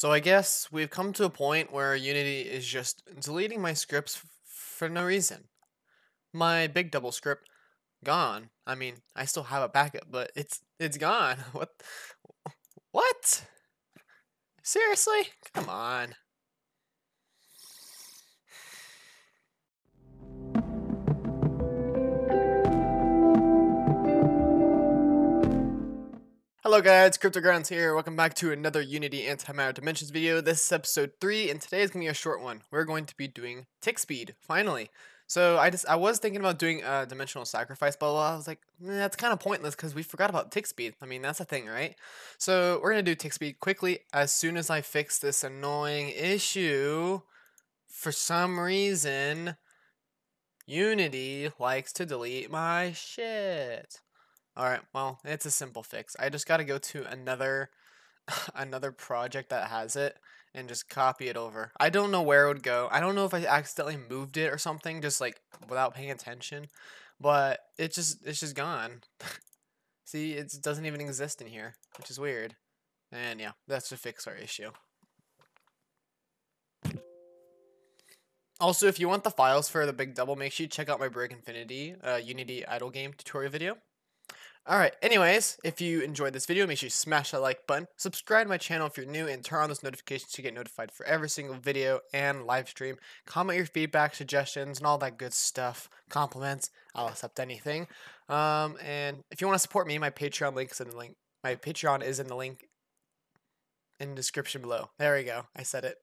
So I guess we've come to a point where Unity is just deleting my scripts for no reason. My big double script, gone. I mean, I still have a backup, but it's gone. What? Seriously? Come on. Hello guys, CryptoGrounds here. Welcome back to another Unity Anti-Matter Dimensions video. This is episode 3, and today is going to be a short one. We're going to be doing tick speed, finally. So I was thinking about doing a dimensional sacrifice, but I was like, that's kind of pointless because we forgot about tick speed. I mean, that's a thing, right? So we're going to do tick speed quickly as soon as I fix this annoying issue. For some reason, Unity likes to delete my shit. Alright, well, it's a simple fix. I just gotta go to another project that has it and just copy it over. I don't know where it would go. I don't know if I accidentally moved it or something, just like without paying attention. But it's just gone. See, it doesn't even exist in here, which is weird. And yeah, that's to fix our issue. Also, if you want the files for the big double, make sure you check out my Break Infinity Unity idle game tutorial video. Alright, anyways, if you enjoyed this video, make sure you smash that like button, subscribe to my channel if you're new, and turn on those notifications to get notified for every single video and live stream. Comment your feedback, suggestions, and all that good stuff. Compliments, I'll accept anything. And if you want to support me, my Patreon link is in the link. My Patreon is in the link in the description below. There we go, I said it.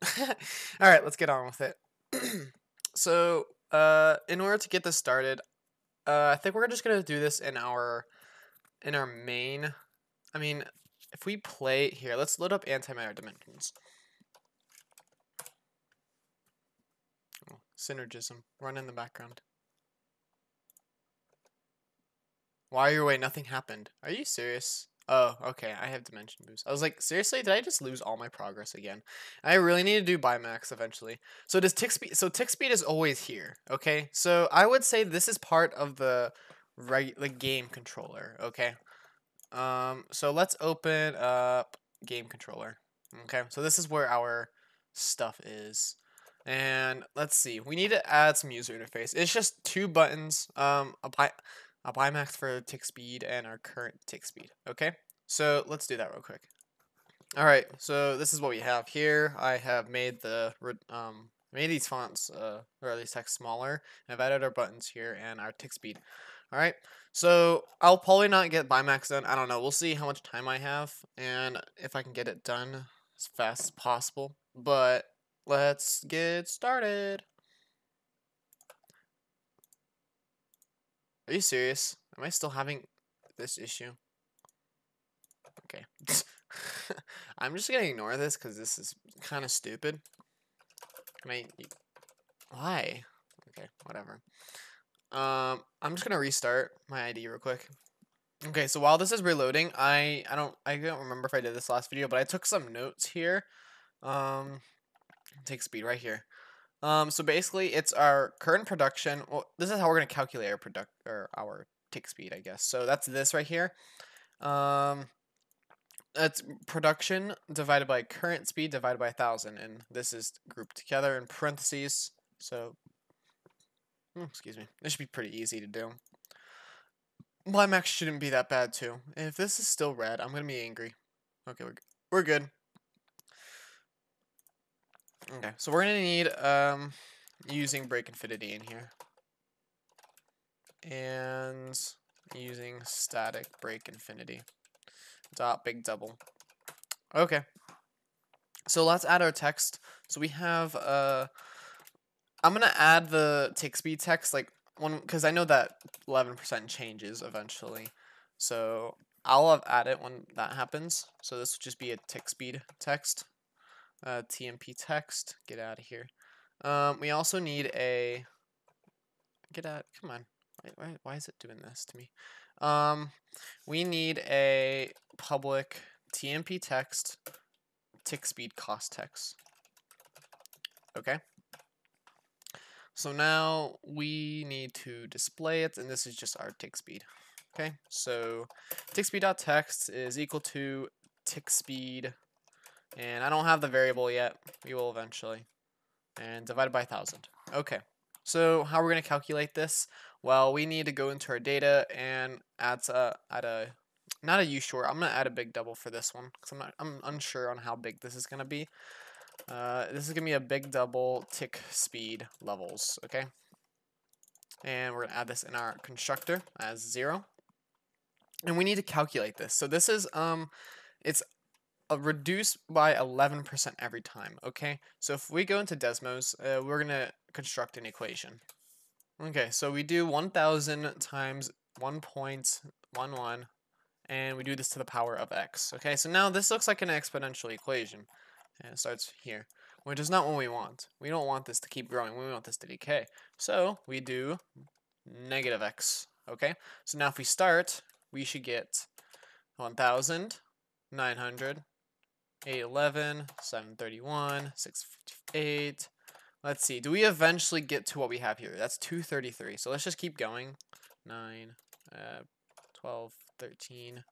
Alright, let's get on with it. So, in order to get this started, I think we're just going to do this in our main. I mean, if we play here, let's load up Anti-Matter Dimensions. Oh, synergism, run in the background. Why your way? Nothing happened. Are you serious? Oh, okay. I have dimension boost. I was like, seriously, did I just lose all my progress again? I really need to do BiMax eventually. So does tick speed? So tick speed is always here. Okay. So I would say this is part of the game controller. Okay. So let's open up game controller. Okay. So this is where our stuff is. And let's see. We need to add some user interface. It's just two buttons. A BiMax for tick speed and our current tick speed. Okay, so let's do that real quick. All right, so this is what we have here. I have made the made these fonts or these text smaller. And I've added our buttons here and our tick speed. All right, so I'll probably not get BiMax done. I don't know. We'll see how much time I have and if I can get it done as fast as possible. But let's get started. Are you serious? Am I still having this issue? Okay. I'm just gonna ignore this because this is kind of stupid. Can I? Why? Okay, whatever. I'm just gonna restart my ID real quick. Okay, so while this is reloading, I don't remember if I did this last video, but I took some notes here. Tick speed right here. So basically, it's our current production. Well, this is how we're gonna calculate our our tick speed, I guess. So that's this right here. That's production divided by current speed divided by 1,000, and this is grouped together in parentheses. So, excuse me. This should be pretty easy to do. BiMax shouldn't be that bad too. And if this is still red, I'm gonna be angry. Okay, we're good. Okay, so we're gonna need using Break Infinity in here, and using static Break Infinity dot big double. Okay, so let's add our text. So we have I'm gonna add the tick speed text like one because I know that 11% changes eventually, so I'll have add it when that happens. So this will just be a tick speed text. TMP text, get out of here. We also need a get out. Come on, why is it doing this to me? We need a public TMP text tick speed cost text. Okay. So now we need to display it, and this is just our tick speed. Okay. So tick speed.text is equal to tick speed And I don't have the variable yet. We will eventually. And divided by 1,000. Okay. So how we're going to calculate this? Well, we need to go into our data and add a U-short. I'm going to add a big double for this one because I'm unsure on how big this is going to be. This is going to be a big double tick speed levels, okay? And we're going to add this in our constructor as 0. And we need to calculate this. So this is, it's reduced by 11% every time, okay? So if we go into Desmos, we're going to construct an equation. Okay, so we do 1,000 times 1.11, and we do this to the power of x. Okay, so now this looks like an exponential equation, and it starts here, which is not what we want. We don't want this to keep growing. We want this to decay. So we do negative x, okay? So now if we start, we should get 1,000, 900, 811, 731, 658. Let's see, do we eventually get to what we have here? That's 233, so let's just keep going. 9, 12, 13,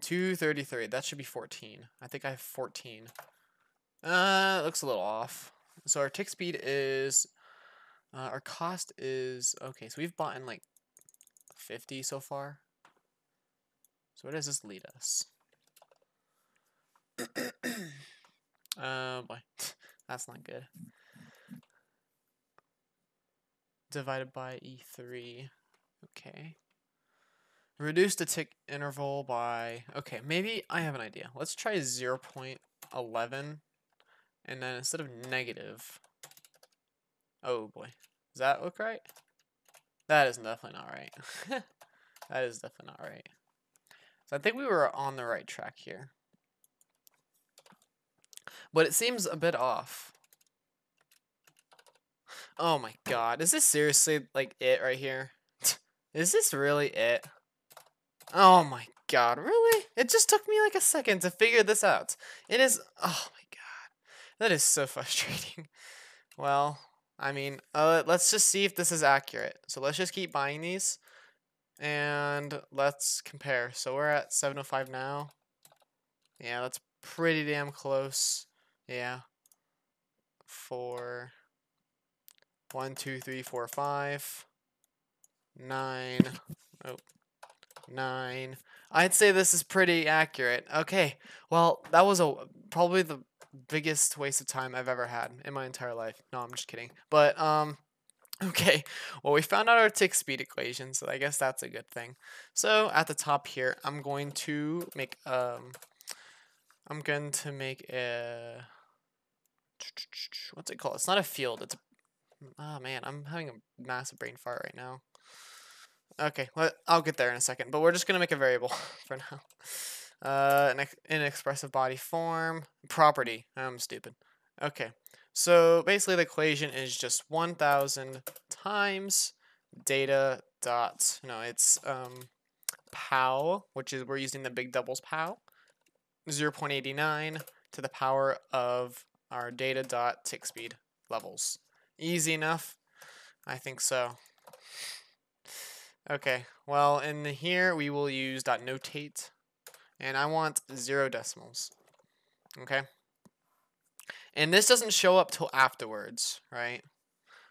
233, that should be 14. I think I have 14. It looks a little off. So our tick speed is, our cost is, okay, so we've bought in like 50 so far. So where does this lead us? Boy. That's not good. Divided by E3. Okay. Reduce the tick interval by... Okay, maybe I have an idea. Let's try 0.11. And then instead of negative... Oh boy. Does that look right? That is definitely not right. That is definitely not right. So I think we were on the right track here. But it seems a bit off. Oh my god. Is this seriously, like, it right here? Is this really it? Oh my god. Really? It just took me, like, a second to figure this out. It is... Oh my god. That is so frustrating. Well, I mean, let's just see if this is accurate. So let's just keep buying these. And let's compare. So we're at 705 now. Yeah, that's pretty damn close. Yeah. 4, 1, 2, 3, 4, 5, 9. Oh, 9. I'd say this is pretty accurate. Okay. Well, that was probably the biggest waste of time I've ever had in my entire life. No, I'm just kidding. But okay, well, we found out our tick speed equation, so I guess that's a good thing. So at the top here, I'm going to make a... What's it called? It's not a field. It's a... Oh, man. I'm having a massive brain fart right now. Okay. Well, I'll get there in a second. But we're just going to make a variable for now. An expressive body form. Property. I'm stupid. Okay. So, basically, the equation is just 1,000 times data dot... No, it's pow, which is... We're using the big doubles pow. 0.89 to the power of our data dot tick speed levels. Easy enough? I think so. Okay, well, in here we will use dot notate, and I want 0 decimals. Okay? And this doesn't show up till afterwards, right?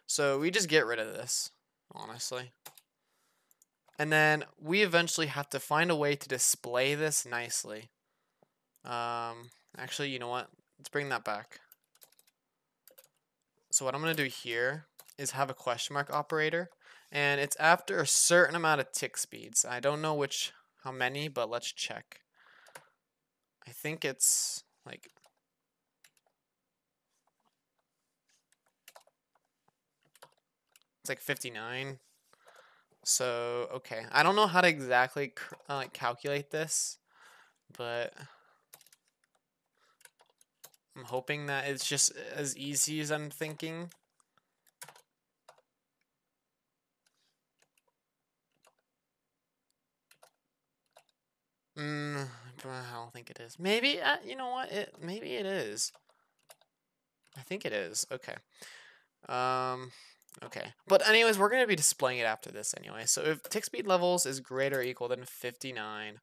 So we just get rid of this, honestly. And then we eventually have to find a way to display this nicely. Actually, you know what? Let's bring that back. So what I'm going to do here is have a question mark operator, and it's after a certain amount of tick speeds. I don't know which, how many, but let's check. I think it's like, it's like 59. So, okay. I don't know how to exactly calculate this, but I'm hoping that it's just as easy as I'm thinking. I don't think it is. Maybe, you know what? Maybe it is. I think it is. Okay. Okay. But anyways, we're going to be displaying it after this anyway. So if tick speed levels is greater or equal than 59,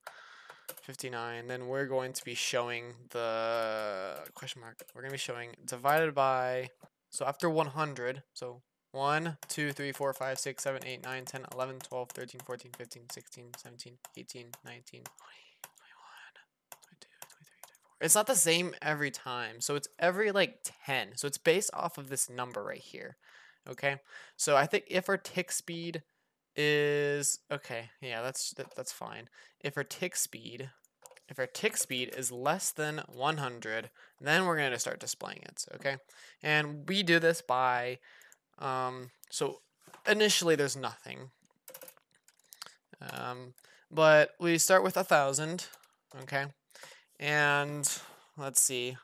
59. Then we're going to be showing the question mark. We're going to be showing divided by, so after 100, so 1, 2, 3, 4, 5, 6, 7, 8, 9, 10, 11, 12, 13, 14, 15, 16, 17, 18, 19, 20, 21, 22, 23, 24. It's not the same every time. So it's every like 10. So it's based off of this number right here. Okay. So I think if our tick speed is okay, yeah, that's fine. If our tick speed is less than 100, then we're going to start displaying it. Okay, and we do this by so initially there's nothing, but we start with 1,000. Okay, and let's see,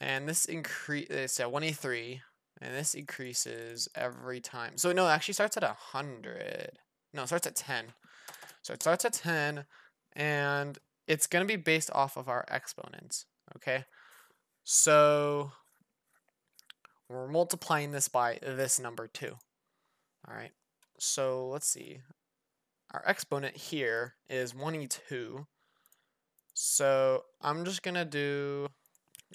and this increase is at 183. And this increases every time. So no, it actually starts at 100. No, it starts at 10. So it starts at 10, and it's going to be based off of our exponents. Okay. So we're multiplying this by this number too. All right. So let's see. Our exponent here is 182. So I'm just going to do,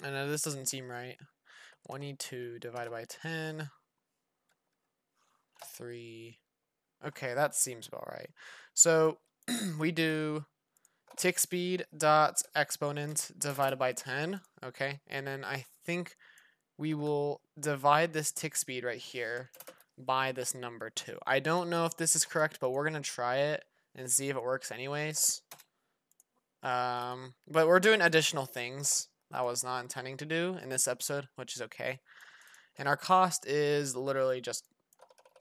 I know this doesn't seem right. 22 divided by 10, 3, okay, that seems about right. So we do tick speed dot exponent divided by 10, okay, and then I think we will divide this tick speed right here by this number 2. I don't know if this is correct, but we're going to try it and see if it works anyways. But we're doing additional things I was not intending to do in this episode, which is okay. And our cost is literally just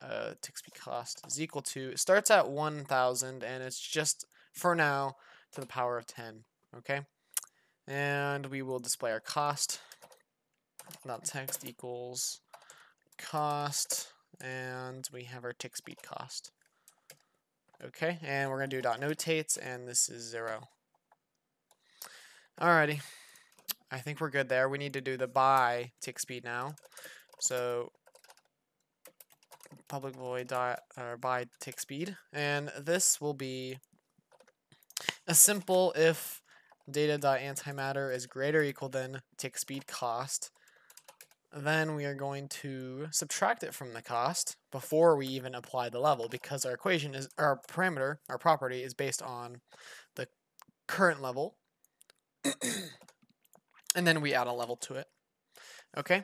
TICKSPEED cost is equal to, it starts at 1,000, and it's just for now to the power of 10. Okay, and we will display our cost. Not text equals cost, and we have our TICKSPEED cost. Okay, and we're gonna do dot notates, and this is 0. Alrighty. I think we're good there. We need to do the by tick speed now. So public void dot or by tick speed, and this will be a simple if data dot antimatter is greater or equal than tick speed cost. Then we are going to subtract it from the cost before we even apply the level, because our equation is our parameter, our property is based on the current level. And then we add a level to it. Okay,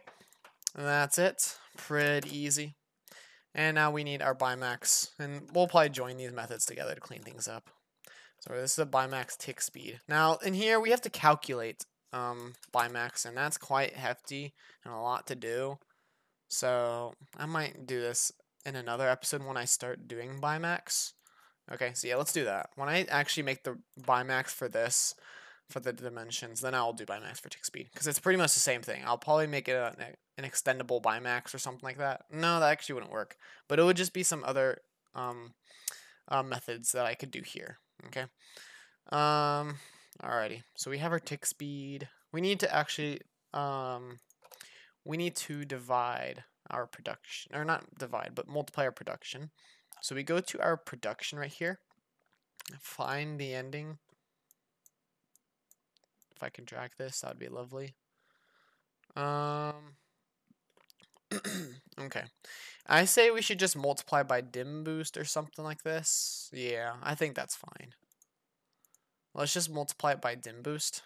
and that's it. Pretty easy. And now we need our BiMax, and we'll probably join these methods together to clean things up. So this is a BiMax tick speed. Now in here we have to calculate BiMax, and that's quite hefty and a lot to do. So I might do this in another episode when I start doing BiMax. Okay, so yeah, let's do that. When I actually make the BiMax for this, for the dimensions, then I'll do BiMax for tick speed, because it's pretty much the same thing. I'll probably make it an extendable BiMax or something like that. No, that actually wouldn't work, but it would just be some other methods that I could do here. Okay. Alrighty. So we have our tick speed. We need to actually we need to divide our production, or not divide, but multiply our production. So we go to our production right here. Find the ending. If I can drag this, that would be lovely. Okay. I say we should just multiply by dim boost or something like this. Yeah, I think that's fine. Let's just multiply it by dim boost.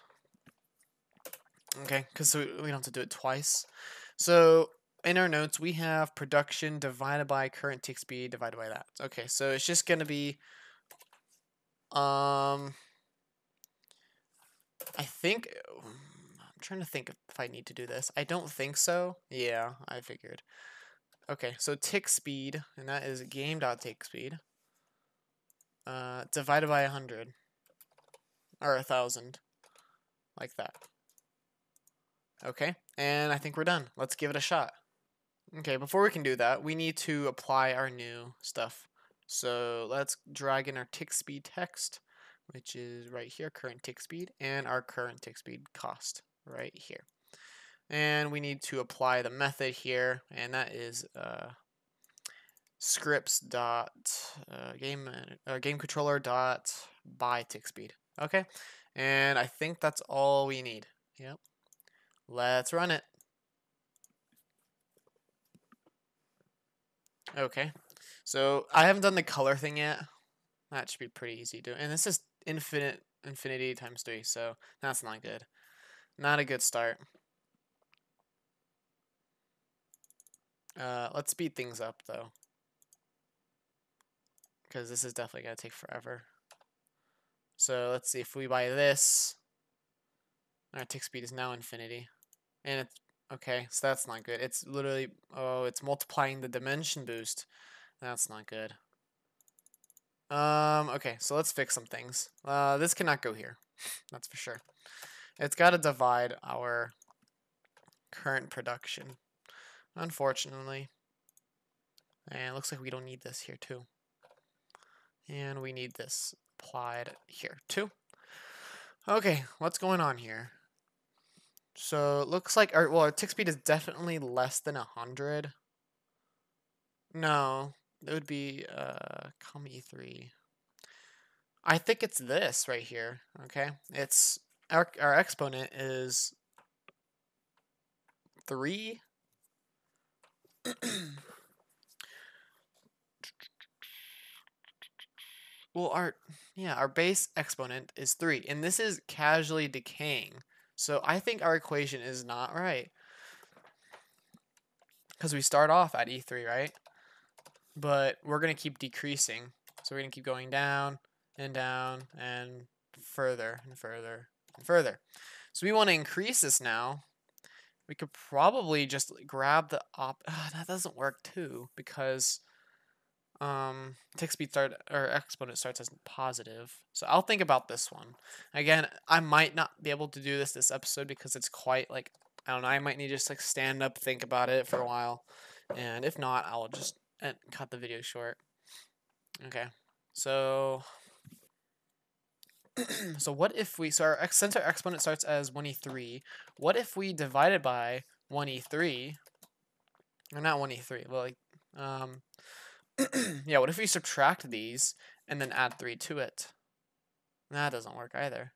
Okay, because we don't have to do it twice. So in our notes, we have production divided by current tick speed divided by that. Okay, so it's just going to be... I think, I'm trying to think if I need to do this. I don't think so. Yeah, I figured. Okay, so tick speed, and that is game.tickSpeed, divided by 100, or 1,000, like that. Okay, and I think we're done. Let's give it a shot. Okay, before we can do that, we need to apply our new stuff. So let's drag in our tick speed text, which is right here, current tick speed, and our current tick speed cost right here. And we need to apply the method here, and that is scripts dot game controller dot by TICKSPEED. Okay, and I think that's all we need. Yep, let's run it. Okay, so I haven't done the color thing yet. That should be pretty easy to do. And this is infinity times 3, so that's not good. Not a good start. Let's speed things up though, because this is definitely gonna take forever. So let's see if we buy this. Our tick speed is now infinity, and it's okay. So that's not good. It's literally, oh, it's multiplying the dimension boost. That's not good. Okay, so let's fix some things. This cannot go here. That's for sure. It's got to divide our current production, unfortunately. And it looks like we don't need this here too. And we need this applied here too. Okay, what's going on here? So it looks like our tick speed is definitely less than 100. No, it would be COM E3. I think it's this right here. Okay, it's our exponent is 3. Well, our base exponent is 3, and this is casually decaying. So I think our equation is not right, because we start off at E3, right? But we're gonna keep decreasing, so we're gonna keep going down and further and further and further. So we want to increase this now. We could probably just grab the that doesn't work too, because TICKSPEED exponent starts as positive. So I'll think about this one. Again, I might not be able to do this episode, because it's quite like, I don't know, I might need to just like stand up, think about it for a while. And if not, I'll just cut the video short. Okay. So what if we, so our since our exponent starts as 1e3, what if we divide it by 1e3? Or not 1e3, well, like yeah, what if we subtract these and then add 3 to it? That doesn't work either.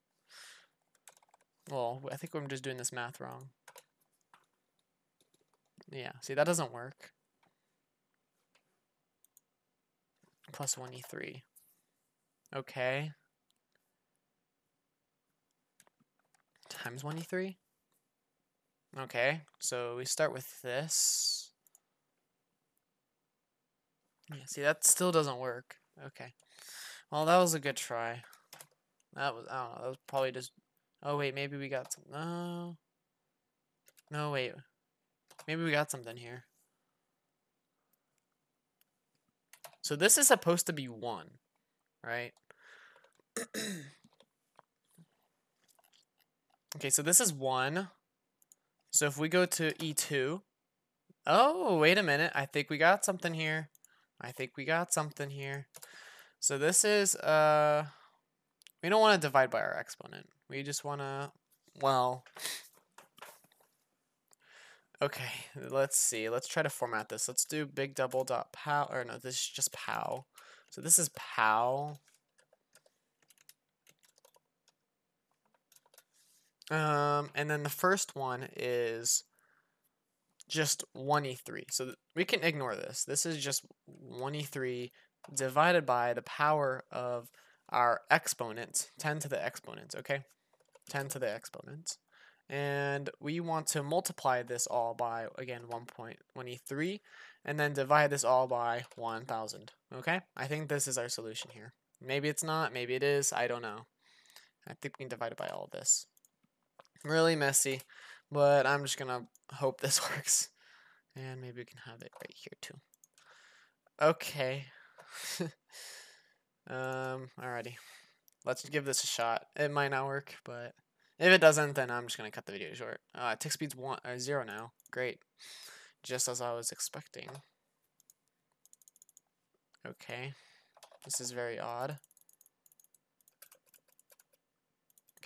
Well, I think I'm just doing this math wrong. Yeah, see, that doesn't work. Plus 1e3. Okay. Times 1e3. Okay, so we start with this. Yeah, see, that still doesn't work. Okay. Well, that was a good try. That was, I don't know, that was probably just, oh wait, maybe we got some, no. No, wait. Maybe we got something here. So this is supposed to be 1, right? Okay, so this is 1. So if we go to E2, oh, wait a minute. I think we got something here. I think we got something here. So this is, we don't want to divide by our exponent. We just want to, well, okay, let's see. Let's try to format this. Let's do big double dot pow, or no, this is just pow. So this is pow. And then the first one is just 1e3. So we can ignore this. This is just 1e3 divided by the power of our exponents, 10 to the exponents, okay? 10 to the exponents. And we want to multiply this all by, again, 1.1e3, and then divide this all by 1,000, okay? I think this is our solution here. Maybe it's not, maybe it is, I don't know. I think we can divide it by all this. Really messy, but I'm just gonna hope this works. And maybe we can have it right here too. Okay. Alrighty. Let's give this a shot. It might not work, but if it doesn't, then I'm just gonna cut the video short. TICKSPEED's 0 now. Great. Just as I was expecting. Okay. This is very odd.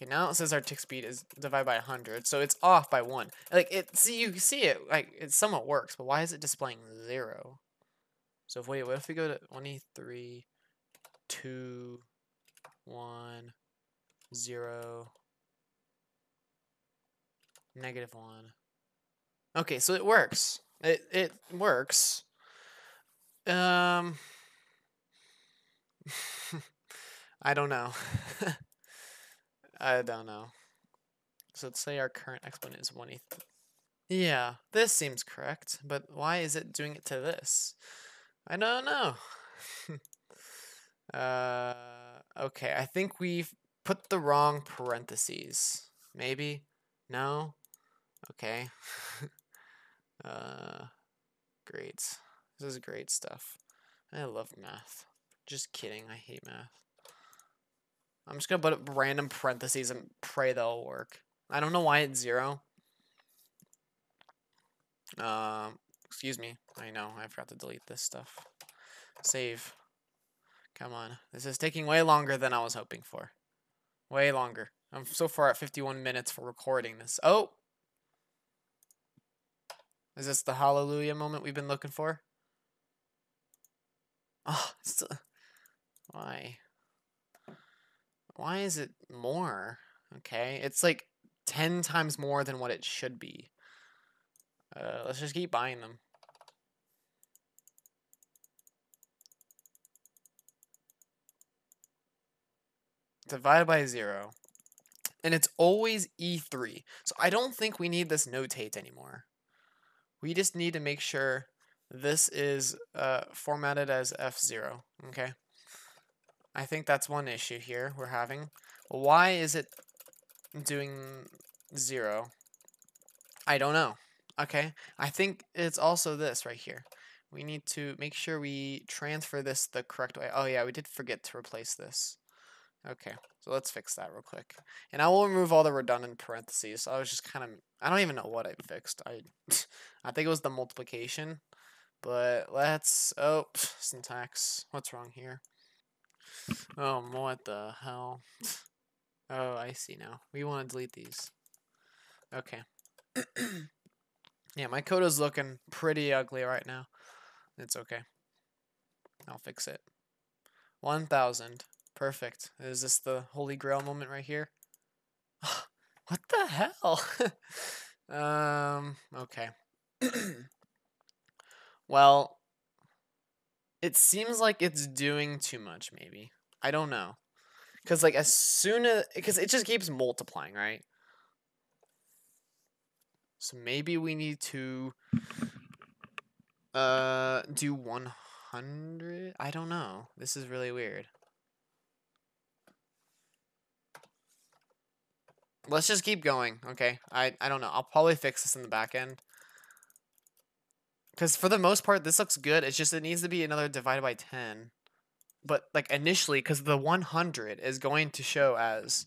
Okay, now it says our TICKSPEED is divided by 100, so it's off by 1. Like, you see it, like, it somewhat works, but why is it displaying 0? So, wait, what if we go to 1e3, 2, -1, 0, -1. Okay, so it works. It works. I don't know. I don't know. So let's say our current exponent is 1/8. Yeah, this seems correct, but why is it doing it to this? I don't know. Okay, I think we've put the wrong parentheses. Maybe? No? Okay. Grades. This is great stuff. I love math. Just kidding, I hate math. I'm just gonna put up random parentheses and pray they'll work. I don't know why it's 0. Excuse me. I know, I forgot to delete this stuff. Save. Come on. This is taking way longer than I was hoping for. Way longer. I'm so far at 51 minutes for recording this. Oh! Is this the hallelujah moment we've been looking for? Oh, why? Why is it more? Okay, it's like 10 times more than what it should be. Let's just keep buying them. Divided by 0. And it's always E3. So I don't think we need this notate anymore. We just need to make sure this is formatted as F0. Okay. I think that's one issue here we're having. Why is it doing 0? I don't know. Okay. I think it's also this right here. We need to make sure we transfer this the correct way. Oh yeah, we did forget to replace this. Okay, so let's fix that real quick. And I will remove all the redundant parentheses. So I was just kind of... I don't even know what I fixed. I think it was the multiplication. But let's... Oh, syntax. What's wrong here? Oh, what the hell? Oh, I see now. We want to delete these. Okay. Yeah, my code is looking pretty ugly right now. It's okay. I'll fix it. 1,000. Perfect. Is this the Holy Grail moment right here? What the hell? Okay. Well, it seems like it's doing too much, maybe. I don't know. Because, like, as soon as... Because it just keeps multiplying, right? So maybe we need to... do 100? I don't know. This is really weird. Let's just keep going, okay? I don't know. I'll probably fix this in the back end. Because for the most part, this looks good. It's just it needs to be another divided by 10. But, like, initially, because the 100 is going to show as...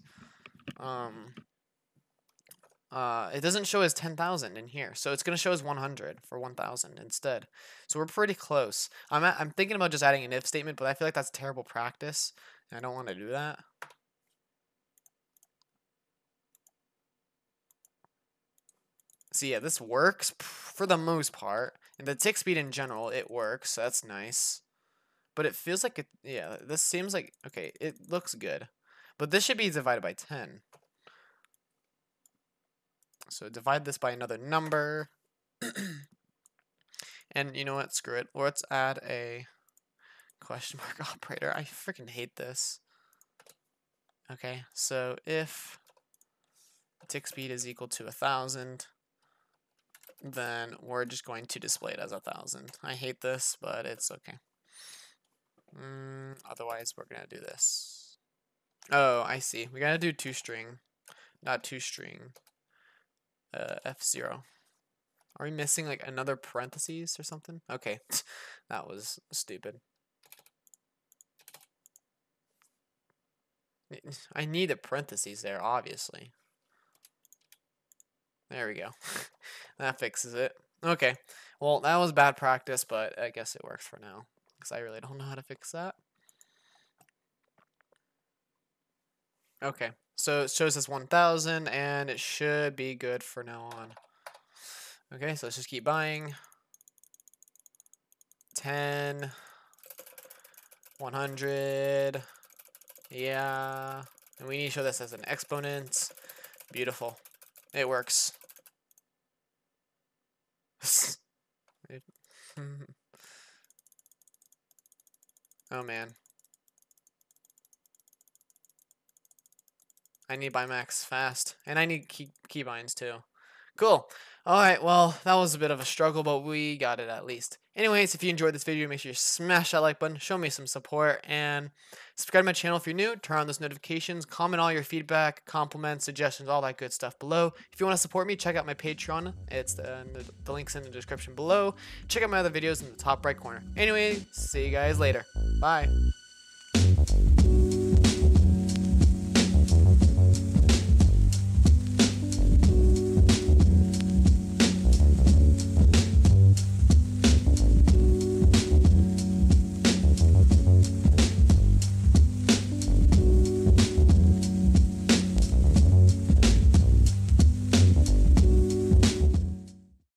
it doesn't show as 10,000 in here. So it's going to show as 100 for 1,000 instead. So we're pretty close. I'm thinking about just adding an if statement, but I feel like that's terrible practice. And I don't want to do that. So yeah, this works for the most part. And the tick speed in general, it works. So that's nice. But it feels like, yeah, this seems like, okay, it looks good. But this should be divided by 10. So divide this by another number. And you know what, screw it. Let's add a question mark operator. I freaking hate this. Okay, so if tick speed is equal to 1,000... then we're just going to display it as 1,000. I hate this, but it's okay. Otherwise, we're going to do this. Oh, I see. We got to do toString, not toString, F0. Are we missing like another parentheses or something? Okay, that was stupid. I need a parentheses there, obviously. There we go. That fixes it. Okay. Well, that was bad practice, but I guess it works for now. Because I really don't know how to fix that. Okay. So it shows us 1,000, and it should be good for now on. Okay, so let's just keep buying. 10. 100. Yeah. And we need to show this as an exponent. Beautiful. It works. Oh, man. I need BiMax fast. And I need keybinds, too. Cool. Alright, well, that was a bit of a struggle, but we got it at least. Anyways, if you enjoyed this video, make sure you smash that like button, show me some support, and subscribe to my channel if you're new, turn on those notifications, comment all your feedback, compliments, suggestions, all that good stuff below. If you want to support me, check out my Patreon. It's the link's in the description below. Check out my other videos in the top right corner. Anyway, see you guys later. Bye.